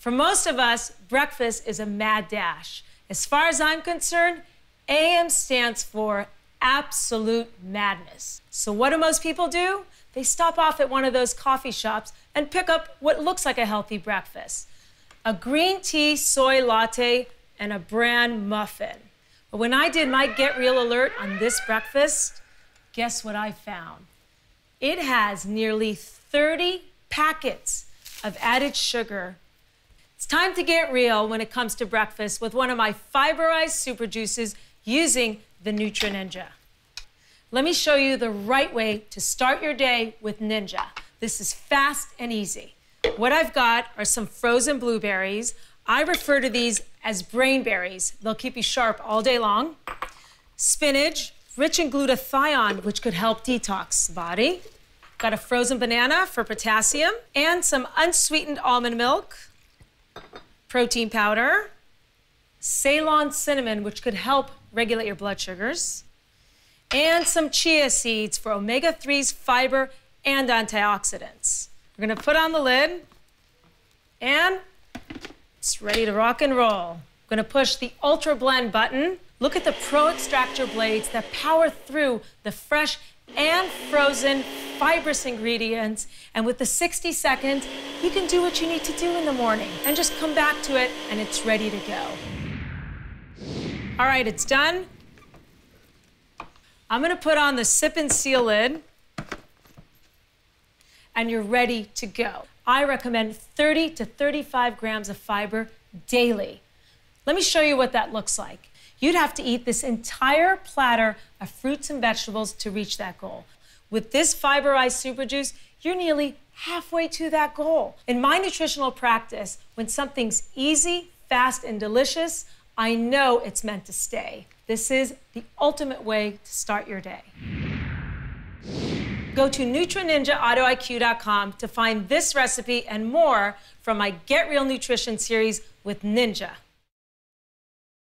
For most of us, breakfast is a mad dash. As far as I'm concerned, AM stands for absolute madness. So what do most people do? They stop off at one of those coffee shops and pick up what looks like a healthy breakfast. A green tea soy latte and a bran muffin. But when I did my Get Real alert on this breakfast, guess what I found? It has nearly 30 packets of added sugar. It's time to get real when it comes to breakfast with one of my fiberized super juices using the Nutri Ninja. Let me show you the right way to start your day with Ninja. This is fast and easy. What I've got are some frozen blueberries. I refer to these as brainberries. They'll keep you sharp all day long. Spinach, rich in glutathione, which could help detox the body. Got a frozen banana for potassium and some unsweetened almond milk, protein powder, Ceylon cinnamon, which could help regulate your blood sugars, and some chia seeds for omega-3s, fiber, and antioxidants. We're gonna put on the lid, and it's ready to rock and roll. I'm gonna push the Ultra Blend button. Look at the Pro Extractor blades that power through the fresh and frozen fibrous ingredients. And with the 60 seconds, you can do what you need to do in the morning and just come back to it, and it's ready to go. All right, it's done. I'm gonna put on the sip and seal lid, and you're ready to go. I recommend 30 to 35 grams of fiber daily. Let me show you what that looks like. You'd have to eat this entire platter of fruits and vegetables to reach that goal. With this fiberized super juice, you're nearly halfway to that goal. In my nutritional practice, when something's easy, fast, and delicious, I know it's meant to stay. This is the ultimate way to start your day. Go to NutriNinjaAutoIQ.com to find this recipe and more from my Get Real Nutrition series with Ninja.